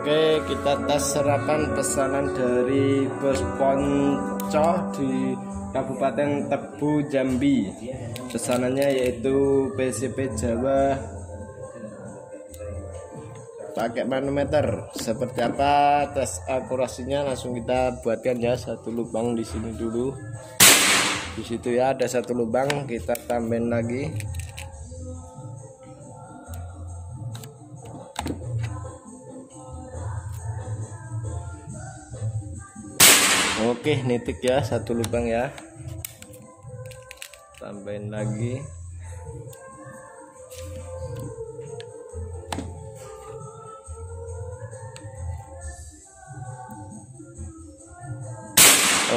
Oke, kita tes serapan pesanan dari Bos Ponco di Kabupaten Tebo, Jambi. Pesanannya yaitu PCP Jawa pakai manometer. Seperti apa tes akurasinya langsung kita buatkan ya. Satu lubang di sini dulu. Di situ ya, ada satu lubang, kita tambahin lagi. Oke, nitik ya, satu lubang ya, tambahin lagi.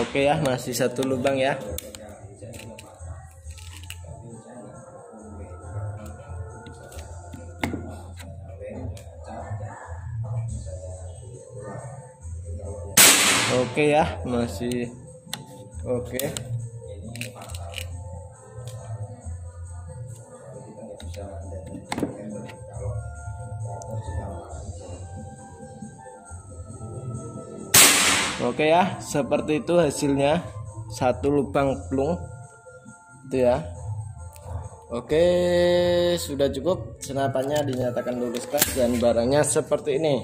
Oke ya, masih satu lubang ya. Oke ya, masih oke. Oke ya, seperti itu hasilnya. Satu lubang plung itu ya. Oke, sudah cukup. Senapannya dinyatakan lulus tes dan barangnya seperti ini.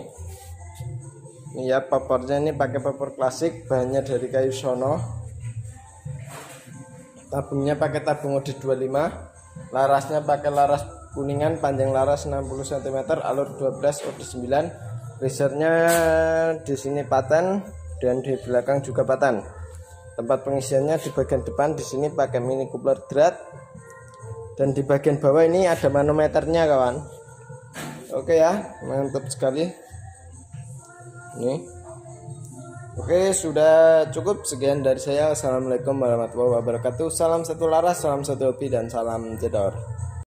Ini ya, popornya ini pakai popor klasik, bahannya dari kayu sono, tabungnya pakai tabung OD 25, larasnya pakai laras kuningan, panjang laras 60 cm, alur 12 OD 9, risernya di sini paten dan di belakang juga paten. Tempat pengisiannya di bagian depan, di sini pakai mini coupler dread, dan di bagian bawah ini ada manometernya kawan. Oke ya, mantap sekali. Nih. Oke, sudah cukup. Sekian dari saya. Assalamualaikum warahmatullahi wabarakatuh. Salam satu laras, salam satu hobi, dan salam jedor.